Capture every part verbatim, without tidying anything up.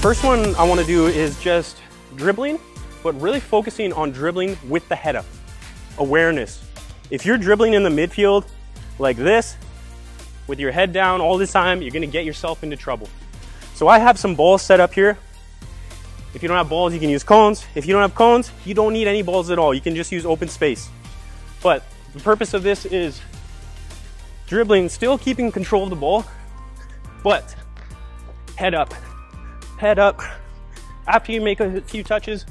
First one I want to do is just dribbling, but really focusing on dribbling with the head up. Awareness. If you're dribbling in the midfield like this, with your head down all the time, you're going to get yourself into trouble. So I have some balls set up here. If you don't have balls, you can use cones. If you don't have cones, you don't need any balls at all. You can just use open space. But the purpose of this is dribbling, still keeping control of the ball, but head up, head up. After you make a few touches,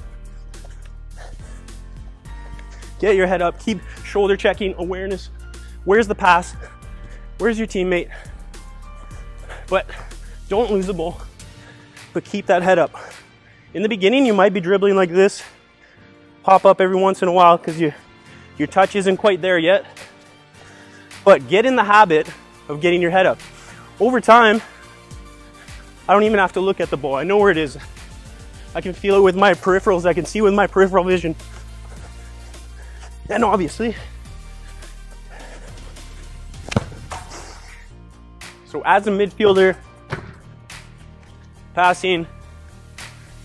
get your head up, keep shoulder checking, awareness. Where's the pass? Where's your teammate? But don't lose the ball, but keep that head up. In the beginning, you might be dribbling like this, pop up every once in a while because you, your touch isn't quite there yet, but get in the habit of getting your head up. Over time, I don't even have to look at the ball. I know where it is. I can feel it with my peripherals. I can see with my peripheral vision. And obviously, so as a midfielder, passing,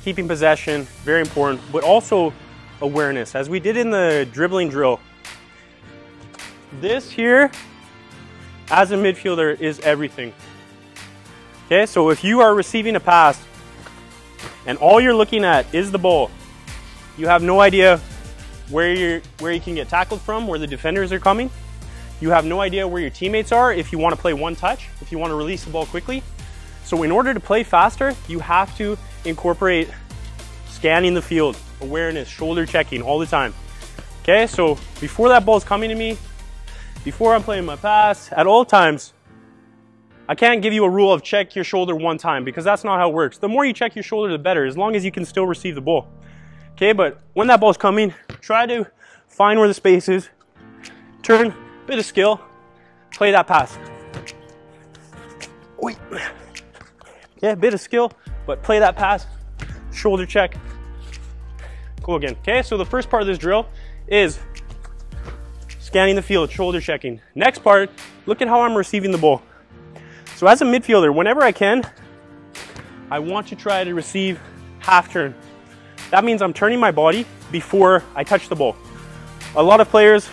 keeping possession, very important, but also awareness. As we did in the dribbling drill, this here, as a midfielder, is everything. Okay, so if you are receiving a pass and all you're looking at is the ball, you have no idea where you're, where you can get tackled from, where the defenders are coming. You have no idea where your teammates are if you want to play one touch, if you want to release the ball quickly. So in order to play faster, you have to incorporate scanning the field, awareness, shoulder checking all the time. Okay, so before that ball's coming to me, before I'm playing my pass, at all times, I can't give you a rule of check your shoulder one time because that's not how it works. The more you check your shoulder, the better, as long as you can still receive the ball. Okay, but when that ball's coming, try to find where the space is, turn, bit of skill, play that pass. Wait. Yeah, bit of skill, but play that pass, shoulder check, go again. Okay, so the first part of this drill is scanning the field, shoulder checking. Next part, look at how I'm receiving the ball. So as a midfielder, whenever I can, I want to try to receive half turn. That means I'm turning my body before I touch the ball. A lot of players,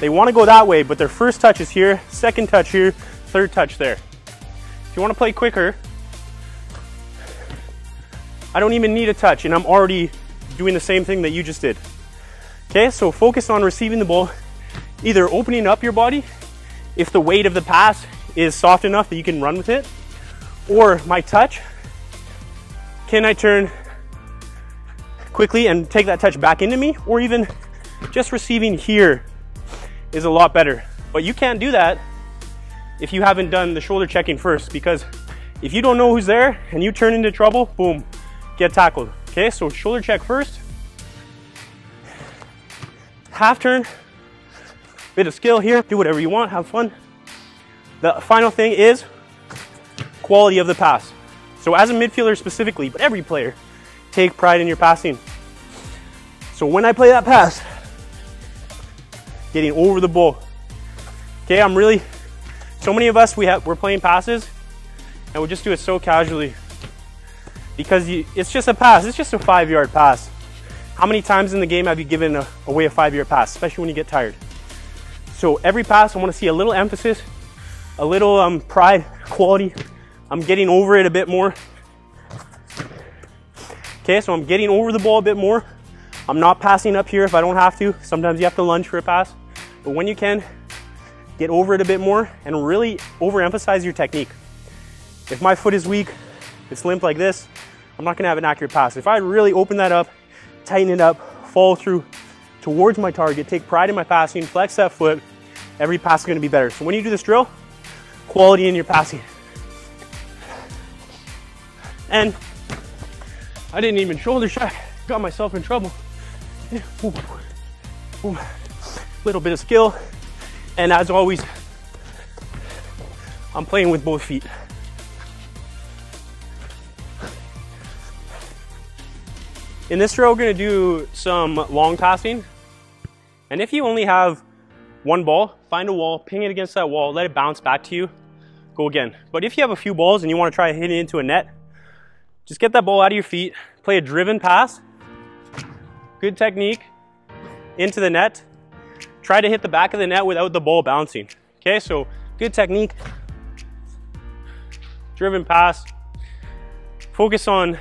they want to go that way, but their first touch is here, second touch here, third touch there. If you want to play quicker, I don't even need a touch and I'm already doing the same thing that you just did. Okay, so focus on receiving the ball, either opening up your body, if the weight of the pass is soft enough that you can run with it, or my touch, can I turn quickly and take that touch back into me, or even just receiving here is a lot better. But you can't do that if you haven't done the shoulder checking first, because if you don't know who's there and you turn into trouble, boom, get tackled. Okay, so shoulder check first, half turn, bit of skill here, do whatever you want, have fun. The final thing is quality of the pass. So as a midfielder specifically, but every player, take pride in your passing. So when I play that pass, getting over the ball. Okay, I'm really, so many of us, we have, we're playing passes and we just do it so casually. Because you, it's just a pass, it's just a five yard pass. How many times in the game have you given a, away a five yard pass, especially when you get tired? So every pass I wanna see a little emphasis, a little um, pride, quality. I'm getting over it a bit more. Okay, so I'm getting over the ball a bit more. I'm not passing up here if I don't have to. Sometimes you have to lunge for a pass, but when you can, get over it a bit more and really overemphasize your technique. If my foot is weak, it's limp like this, I'm not gonna have an accurate pass. If I really open that up, tighten it up, follow through towards my target, take pride in my passing, flex that foot, every pass is gonna be better. So when you do this drill, quality in your passing. And I didn't even shoulder check, got myself in trouble. Ooh, ooh. Little bit of skill, and as always, I'm playing with both feet. In this drill, we're gonna do some long passing. And if you only have one ball, find a wall, ping it against that wall, let it bounce back to you, go again. But if you have a few balls and you wanna try hitting into a net, Just get that ball out of your feet, play a driven pass, good technique, into the net. Try to hit the back of the net without the ball bouncing. Okay, so good technique, driven pass, focus on,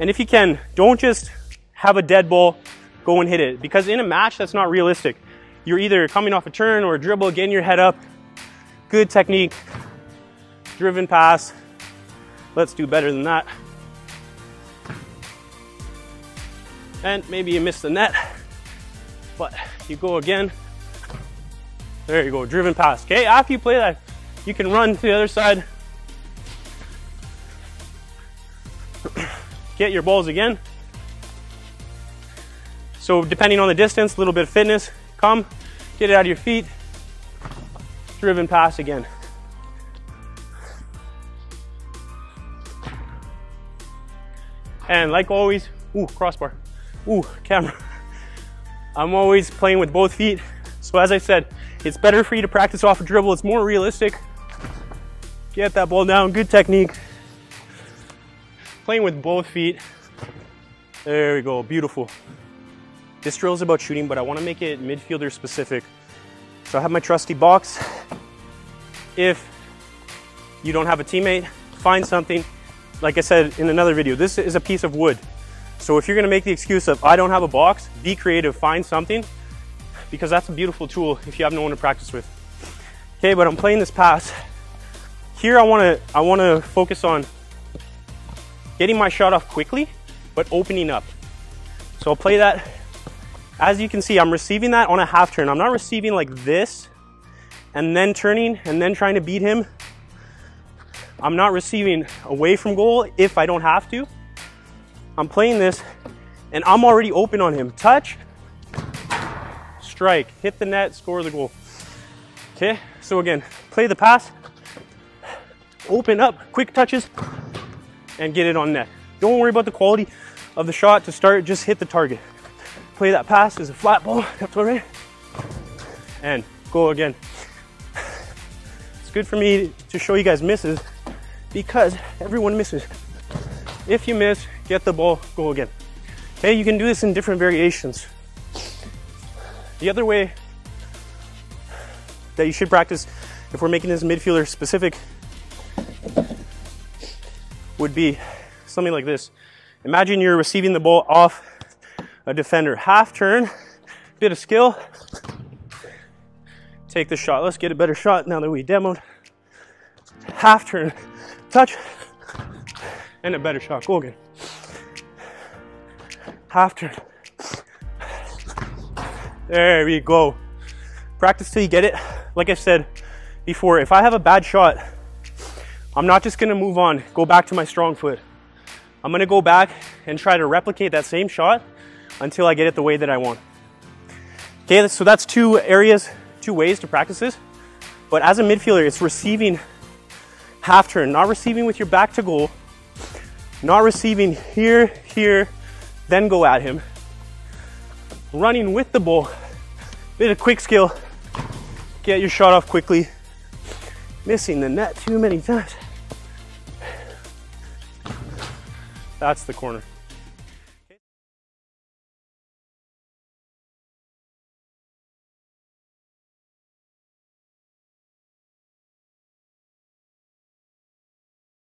and if you can, don't just have a dead ball, go and hit it. Because in a match, that's not realistic. You're either coming off a turn or a dribble, getting your head up. Good technique, driven pass. Let's do better than that. And maybe you miss the net, but you go again. There you go, driven pass. Okay, after you play that, you can run to the other side. Get your balls again. So depending on the distance, a little bit of fitness, come, get it out of your feet, driven pass again. And like always, ooh, crossbar, ooh, camera. I'm always playing with both feet. So as I said, it's better for you to practice off a dribble. It's more realistic. Get that ball down, good technique. Playing with both feet. There we go, beautiful. This drill is about shooting, but I want to make it midfielder specific. So I have my trusty box. If you don't have a teammate, find something. Like I said in another video, this is a piece of wood. So if you're going to make the excuse of, I don't have a box, be creative, find something, because that's a beautiful tool if you have no one to practice with. Okay, but I'm playing this pass. Here I want to I want to focus on getting my shot off quickly, but opening up. So I'll play that. As you can see, I'm receiving that on a half turn. I'm not receiving like this, and then turning, and then trying to beat him. I'm not receiving away from goal if I don't have to. I'm playing this, and I'm already open on him. Touch, strike, hit the net, score the goal. Okay, so again, play the pass, open up, quick touches, and get it on net. Don't worry about the quality of the shot to start, just hit the target. Play that pass as a flat ball, up to the right, and go again. It's good for me to show you guys misses, because everyone misses. If you miss, get the ball, go again. Okay, you can do this in different variations. The other way that you should practice, if we're making this midfielder specific, would be something like this. Imagine you're receiving the ball off a defender. Half turn, bit of skill, take the shot. Let's get a better shot now that we demoed. Half turn, touch, and a better shot. Go again. Half turn. There we go. Practice till you get it. Like I said before, if I have a bad shot, I'm not just gonna move on, go back to my strong foot. I'm gonna go back and try to replicate that same shot until I get it the way that I want. Okay, so that's two areas, two ways to practice this. But as a midfielder, it's receiving half turn, not receiving with your back to goal, not receiving here, here, then go at him. Running with the ball, bit of quick skill, get your shot off quickly. Missing the net too many times. That's the corner.